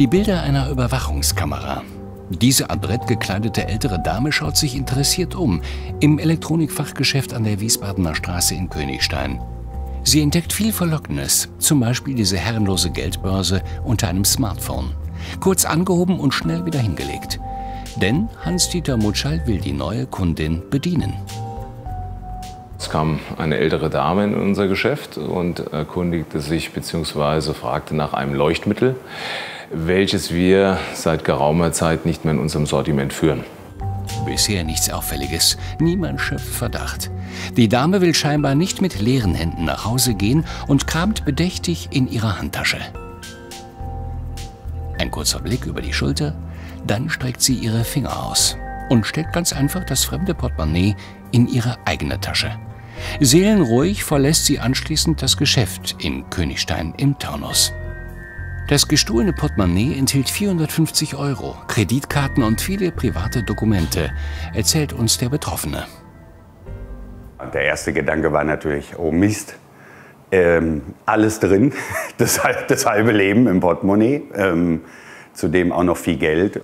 Die Bilder einer Überwachungskamera. Diese adrett gekleidete ältere Dame schaut sich interessiert um, im Elektronikfachgeschäft an der Wiesbadener Straße in Königstein. Sie entdeckt viel Verlockendes, zum Beispiel diese herrenlose Geldbörse unter einem Smartphone. Kurz angehoben und schnell wieder hingelegt. Denn Hans-Dieter Mutschall will die neue Kundin bedienen. Es kam eine ältere Dame in unser Geschäft und erkundigte sich bzw. fragte nach einem Leuchtmittel, welches wir seit geraumer Zeit nicht mehr in unserem Sortiment führen. Bisher nichts Auffälliges, niemand schöpft Verdacht. Die Dame will scheinbar nicht mit leeren Händen nach Hause gehen und kramt bedächtig in ihrer Handtasche. Ein kurzer Blick über die Schulter, dann streckt sie ihre Finger aus und steckt ganz einfach das fremde Portemonnaie in ihre eigene Tasche. Seelenruhig verlässt sie anschließend das Geschäft in Königstein im Taunus. Das gestohlene Portemonnaie enthielt 450 Euro, Kreditkarten und viele private Dokumente, erzählt uns der Betroffene. Der erste Gedanke war natürlich, oh Mist, alles drin, das halbe Leben im Portemonnaie, zudem auch noch viel Geld.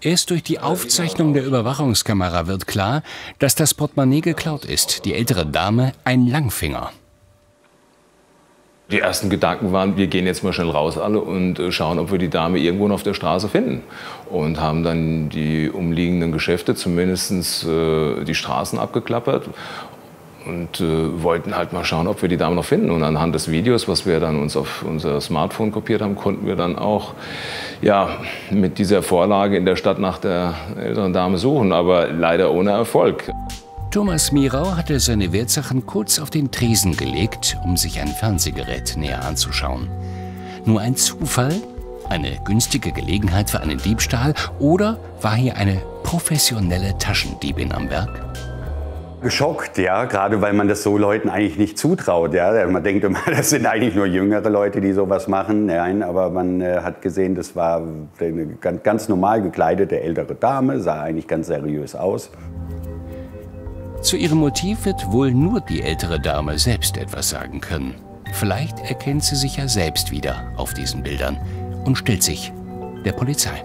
Erst durch die Aufzeichnung der Überwachungskamera wird klar, dass das Portemonnaie geklaut ist, die ältere Dame ein Langfinger. Die ersten Gedanken waren, wir gehen jetzt mal schnell raus alle und schauen, ob wir die Dame irgendwo noch auf der Straße finden. Und haben dann die umliegenden Geschäfte, zumindest die Straßen, abgeklappert und wollten halt mal schauen, ob wir die Dame noch finden. Und anhand des Videos, was wir dann uns auf unser Smartphone kopiert haben, konnten wir dann auch mit dieser Vorlage in der Stadt nach der älteren Dame suchen, aber leider ohne Erfolg. Thomas Mirau hatte seine Wertsachen kurz auf den Tresen gelegt, um sich ein Fernsehgerät näher anzuschauen. Nur ein Zufall? Eine günstige Gelegenheit für einen Diebstahl? Oder war hier eine professionelle Taschendiebin am Werk? Geschockt, ja, gerade weil man das so Leuten eigentlich nicht zutraut. Ja. Man denkt immer, das sind eigentlich nur jüngere Leute, die sowas machen. Nein, aber man hat gesehen, das war eine ganz normal gekleidete ältere Dame, sah eigentlich ganz seriös aus. Zu ihrem Motiv wird wohl nur die ältere Dame selbst etwas sagen können. Vielleicht erkennt sie sich ja selbst wieder auf diesen Bildern und stellt sich der Polizei.